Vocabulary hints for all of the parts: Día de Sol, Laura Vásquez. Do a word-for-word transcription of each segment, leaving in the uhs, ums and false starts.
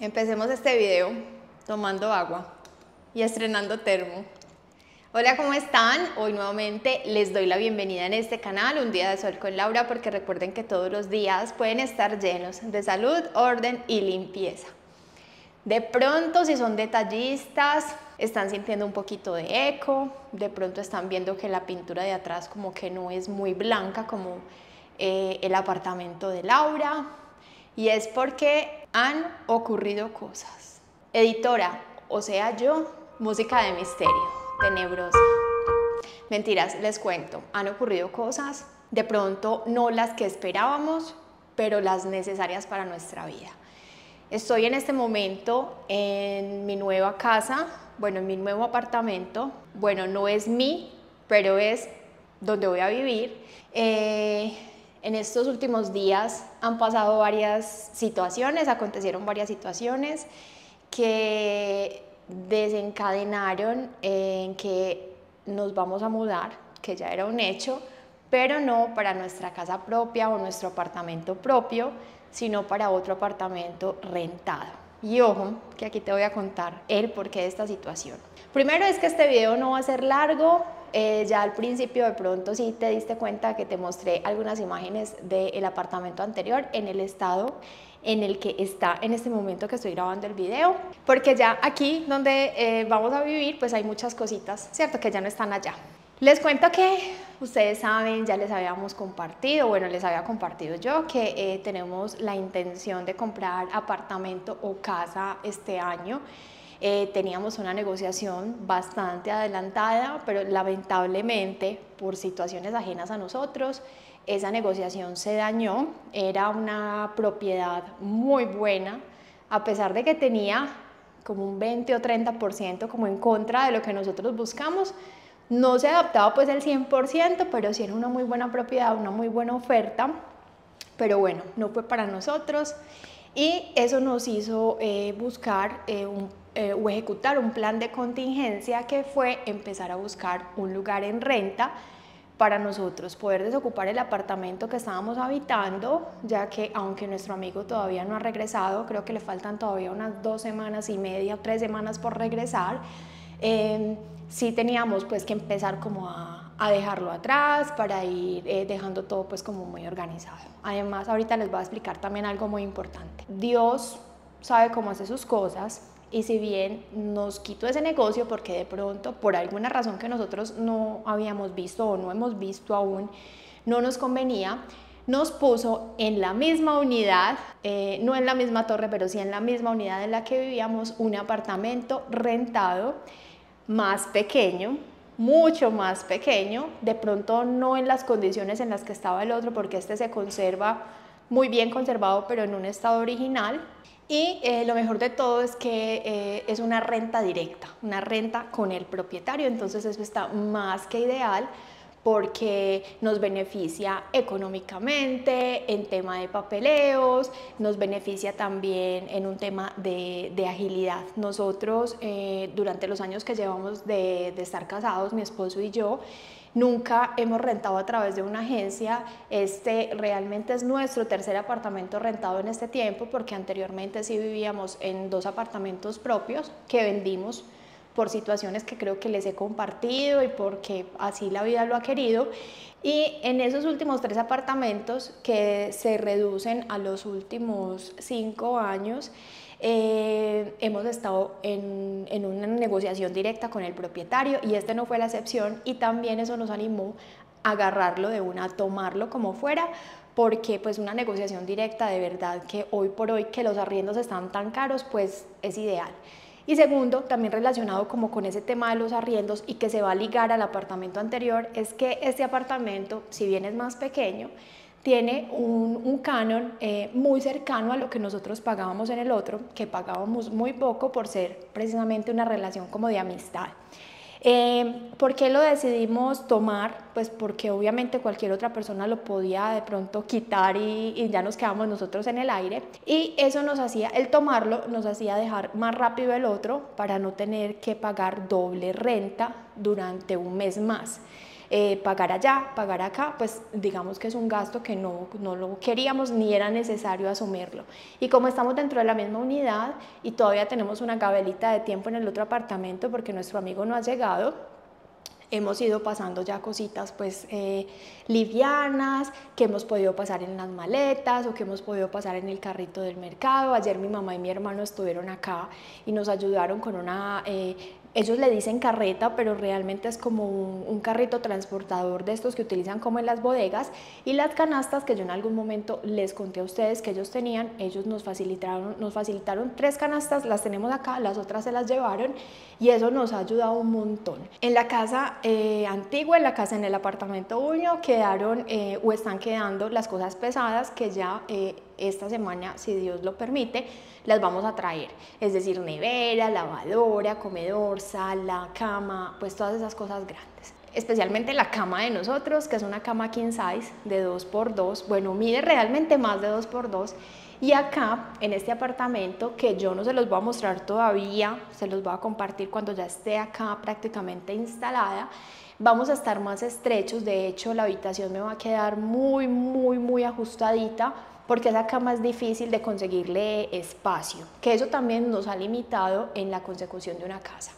Empecemos este video tomando agua y estrenando termo. Hola, ¿cómo están? Hoy nuevamente les doy la bienvenida en este canal, Un Día de Sol con Laura, porque recuerden que todos los días pueden estar llenos de salud, orden y limpieza. De pronto, si son detallistas, están sintiendo un poquito de eco, de pronto están viendo que la pintura de atrás como que no es muy blanca como eh, el apartamento de Laura, y es porque han ocurrido cosas. Editora, o sea yo, música de misterio, tenebrosa. Mentiras, les cuento, han ocurrido cosas, de pronto no las que esperábamos, pero las necesarias para nuestra vida. Estoy en este momento en mi nueva casa, bueno, en mi nuevo apartamento. Bueno, no es mí, pero es donde voy a vivir. Eh, En estos últimos días han pasado varias situaciones, acontecieron varias situaciones que desencadenaron en que nos vamos a mudar, que ya era un hecho, pero no para nuestra casa propia o nuestro apartamento propio, sino para otro apartamento rentado. Y ojo, que aquí te voy a contar el porqué de esta situación. Primero es que este video no va a ser largo. Eh, ya al principio de pronto sí te diste cuenta que te mostré algunas imágenes del apartamento anterior en el estado en el que está en este momento que estoy grabando el video, porque ya aquí donde eh, vamos a vivir pues hay muchas cositas, ¿cierto? Que ya no están allá. Les cuento que ustedes saben, ya les habíamos compartido, bueno, les había compartido yo que eh, tenemos la intención de comprar apartamento o casa este año. Eh, teníamos una negociación bastante adelantada, pero lamentablemente por situaciones ajenas a nosotros esa negociación se dañó. Era una propiedad muy buena, a pesar de que tenía como un veinte o treinta por ciento como en contra de lo que nosotros buscamos. No se adaptaba pues el cien por ciento, pero sí era una muy buena propiedad, una muy buena oferta, pero bueno, no fue para nosotros y eso nos hizo eh, buscar eh, un Eh, o ejecutar un plan de contingencia que fue empezar a buscar un lugar en renta para nosotros poder desocupar el apartamento que estábamos habitando, ya que aunque nuestro amigo todavía no ha regresado, creo que le faltan todavía unas dos semanas y media, tres semanas por regresar, eh, sí teníamos pues que empezar como a, a dejarlo atrás para ir eh, dejando todo pues como muy organizado. Además ahorita les voy a explicar también algo muy importante. Dios sabe cómo hace sus cosas. Y si bien nos quitó ese negocio porque de pronto, por alguna razón que nosotros no habíamos visto o no hemos visto aún, no nos convenía, nos puso en la misma unidad, eh, no en la misma torre, pero sí en la misma unidad en la que vivíamos, un apartamento rentado más pequeño, mucho más pequeño, de pronto no en las condiciones en las que estaba el otro, porque este se conserva muy bien conservado, pero en un estado original. Y eh, lo mejor de todo es que eh, es una renta directa, una renta con el propietario, entonces eso está más que ideal porque nos beneficia económicamente, en tema de papeleos, nos beneficia también en un tema de, de agilidad. Nosotros eh, durante los años que llevamos de, de estar casados, mi esposo y yo, nunca hemos rentado a través de una agencia. Este realmente es nuestro tercer apartamento rentado en este tiempo, porque anteriormente sí vivíamos en dos apartamentos propios que vendimos por situaciones que creo que les he compartido y porque así la vida lo ha querido. Y en esos últimos tres apartamentos, que se reducen a los últimos cinco años, Eh, hemos estado en, en una negociación directa con el propietario y este no fue la excepción, y también eso nos animó a agarrarlo de una, a tomarlo como fuera, porque pues una negociación directa de verdad que hoy por hoy que los arriendos están tan caros pues es ideal. Y segundo, también relacionado como con ese tema de los arriendos y que se va a ligar al apartamento anterior, es que este apartamento, si bien es más pequeño, tiene un, un canon eh, muy cercano a lo que nosotros pagábamos en el otro, que pagábamos muy poco por ser precisamente una relación como de amistad. Eh, ¿Por qué lo decidimos tomar? Pues porque obviamente cualquier otra persona lo podía de pronto quitar y, y ya nos quedamos nosotros en el aire, y eso nos hacía, el tomarlo nos hacía dejar más rápido el otro para no tener que pagar doble renta durante un mes más. eh, pagar allá, pagar acá, pues digamos que es un gasto que no, no lo queríamos ni era necesario asumirlo. Y como estamos dentro de la misma unidad y todavía tenemos una gabelita de tiempo en el otro apartamento porque nuestro amigo no ha llegado, hemos ido pasando ya cositas pues eh, livianas, que hemos podido pasar en las maletas o que hemos podido pasar en el carrito del mercado. Ayer mi mamá y mi hermano estuvieron acá y nos ayudaron con una, eh, ellos le dicen carreta, pero realmente es como un, un carrito transportador de estos que utilizan como en las bodegas, y las canastas que yo en algún momento les conté a ustedes que ellos tenían, ellos nos facilitaron, nos facilitaron tres canastas, las tenemos acá, las otras se las llevaron y eso nos ha ayudado un montón. En la casa Eh, antigua, en la casa, en el apartamento uno, quedaron eh, o están quedando las cosas pesadas que ya eh, esta semana, si Dios lo permite, las vamos a traer, es decir, nevera, lavadora, comedor, sala, cama, pues todas esas cosas grandes. Especialmente la cama de nosotros, que es una cama king size de dos por dos, bueno, mide realmente más de dos por dos, y acá en este apartamento, que yo no se los voy a mostrar todavía, se los voy a compartir cuando ya esté acá prácticamente instalada, vamos a estar más estrechos. De hecho, la habitación me va a quedar muy, muy, muy ajustadita, porque esa cama es difícil de conseguirle espacio, que eso también nos ha limitado en la consecución de una casa.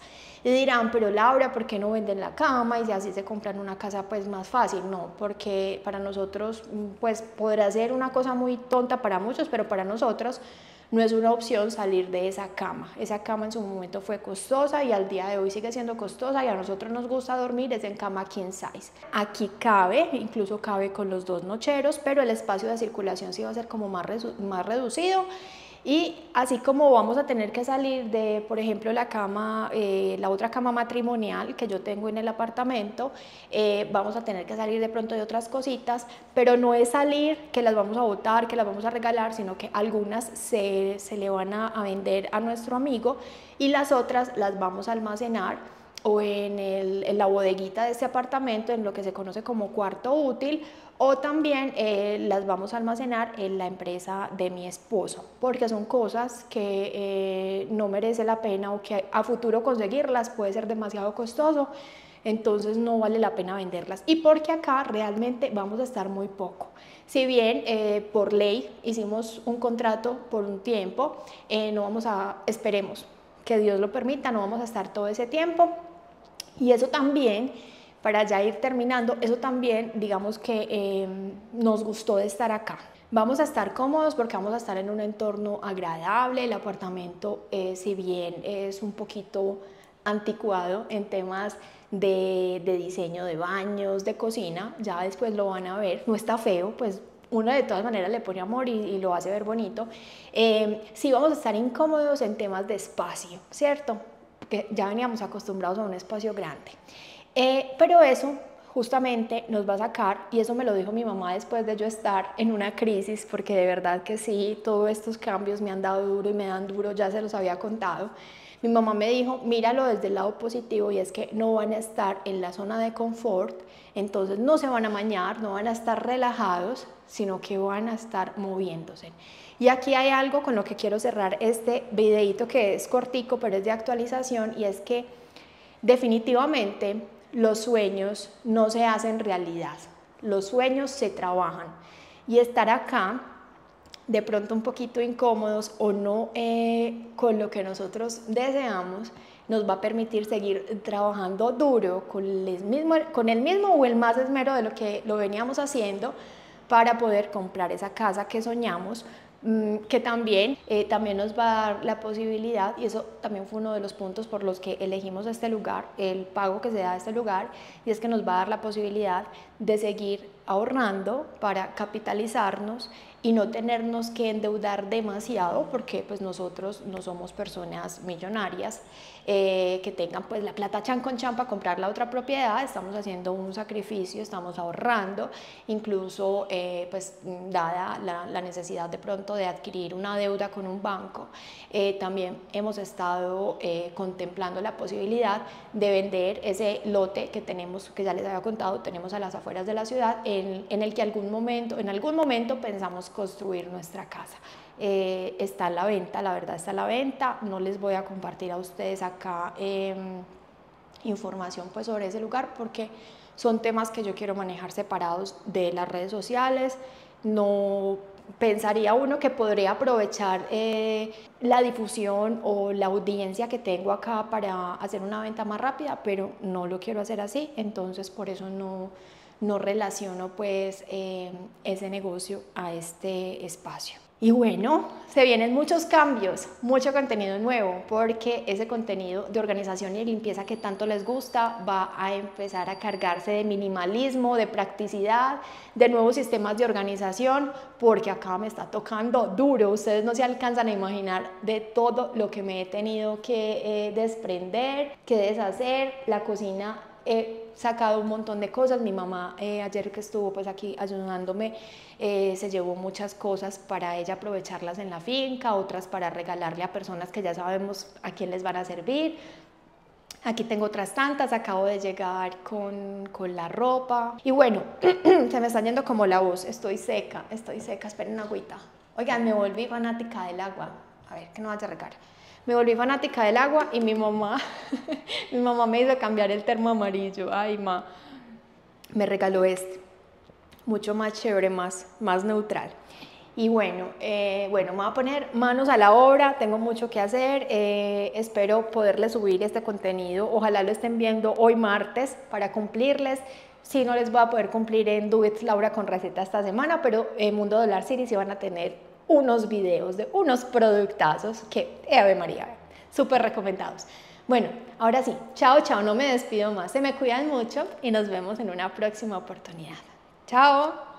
Y dirán, pero Laura, ¿por qué no venden la cama y si así se compran una casa pues más fácil? No, porque para nosotros pues podrá ser una cosa muy tonta para muchos, pero para nosotros no es una opción salir de esa cama. Esa cama en su momento fue costosa y al día de hoy sigue siendo costosa, y a nosotros nos gusta dormir es en cama king size. Aquí cabe, incluso cabe con los dos nocheros, pero el espacio de circulación sí va a ser como más, más reducido. Y así como vamos a tener que salir de, por ejemplo, la cama, eh, la otra cama matrimonial que yo tengo en el apartamento, eh, vamos a tener que salir de pronto de otras cositas, pero no es salir que las vamos a botar, que las vamos a regalar, sino que algunas se, se le van a, a vender a nuestro amigo y las otras las vamos a almacenar o en, el, en la bodeguita de este apartamento, en lo que se conoce como cuarto útil, o también eh, las vamos a almacenar en la empresa de mi esposo, porque son cosas que eh, no merece la pena o que a futuro conseguirlas puede ser demasiado costoso, entonces no vale la pena venderlas. Y porque acá realmente vamos a estar muy poco. Si bien eh, por ley hicimos un contrato por un tiempo, eh, no vamos a, esperemos que Dios lo permita, no vamos a estar todo ese tiempo. Y eso también, para ya ir terminando, eso también digamos que eh, nos gustó de estar acá. Vamos a estar cómodos porque vamos a estar en un entorno agradable. El apartamento, eh, si bien es un poquito anticuado en temas de, de diseño de baños, de cocina, ya después lo van a ver, no está feo, pues uno de todas maneras le pone amor y, y lo hace ver bonito. Eh, sí vamos a estar incómodos en temas de espacio, ¿cierto? Que ya veníamos acostumbrados a un espacio grande, eh, pero eso justamente nos va a sacar, y eso me lo dijo mi mamá después de yo estar en una crisis, porque de verdad que sí, todos estos cambios me han dado duro y me dan duro, ya se los había contado. Mi mamá me dijo, míralo desde el lado positivo, y es que no van a estar en la zona de confort, entonces no se van a mañar, no van a estar relajados, sino que van a estar moviéndose. Y aquí hay algo con lo que quiero cerrar este videito, que es cortico, pero es de actualización, y es que definitivamente los sueños no se hacen realidad, los sueños se trabajan, y estar acá de pronto un poquito incómodos o no eh, con lo que nosotros deseamos, nos va a permitir seguir trabajando duro con el mismo, con el mismo o el más esmero de lo que lo veníamos haciendo para poder comprar esa casa que soñamos, que también, eh, también nos va a dar la posibilidad, y eso también fue uno de los puntos por los que elegimos este lugar, el pago que se da a este lugar, y es que nos va a dar la posibilidad de seguir ahorrando para capitalizarnos y no tenernos que endeudar demasiado, porque pues nosotros no somos personas millonarias eh, que tengan pues la plata chan con chan para comprar la otra propiedad. Estamos haciendo un sacrificio, estamos ahorrando, incluso eh, pues dada la, la necesidad de pronto de adquirir una deuda con un banco, eh, también hemos estado eh, contemplando la posibilidad de vender ese lote que tenemos, que ya les había contado, tenemos a las afueras de la ciudad, en, en el que algún momento, en algún momento pensamos construir nuestra casa. Eh, está a la venta, la verdad está a la venta, no les voy a compartir a ustedes acá eh, información pues sobre ese lugar, porque son temas que yo quiero manejar separados de las redes sociales. No pensaría uno que podría aprovechar eh, la difusión o la audiencia que tengo acá para hacer una venta más rápida, pero no lo quiero hacer así, entonces por eso no, no relaciono pues eh, ese negocio a este espacio. Y bueno, se vienen muchos cambios, mucho contenido nuevo, porque ese contenido de organización y de limpieza que tanto les gusta va a empezar a cargarse de minimalismo, de practicidad, de nuevos sistemas de organización, porque acá me está tocando duro. Ustedes no se alcanzan a imaginar de todo lo que me he tenido que eh, desprender, que deshacer. La cocina, he sacado un montón de cosas. Mi mamá eh, ayer que estuvo pues aquí ayudándome eh, se llevó muchas cosas para ella aprovecharlas en la finca, otras para regalarle a personas que ya sabemos a quién les van a servir. Aquí tengo otras tantas, acabo de llegar con, con la ropa y bueno, se me está yendo como la voz, estoy seca, estoy seca, esperen una agüita. Oigan, me volví fanática del agua, a ver que no vaya a regar. Me volví fanática del agua y mi mamá, mi mamá me hizo cambiar el termo amarillo. Ay, ma, me regaló este, mucho más chévere, más, más neutral. Y bueno, eh, bueno, me voy a poner manos a la obra, tengo mucho que hacer. Eh, espero poderles subir este contenido, ojalá lo estén viendo hoy martes para cumplirles. Si no les voy a poder cumplir en Do It Laura con receta esta semana, pero en Mundo Dollar City sí van a tener unos videos de unos productazos que, Ave María, súper recomendados. Bueno, ahora sí, chao, chao, no me despido más, se me cuidan mucho y nos vemos en una próxima oportunidad. Chao.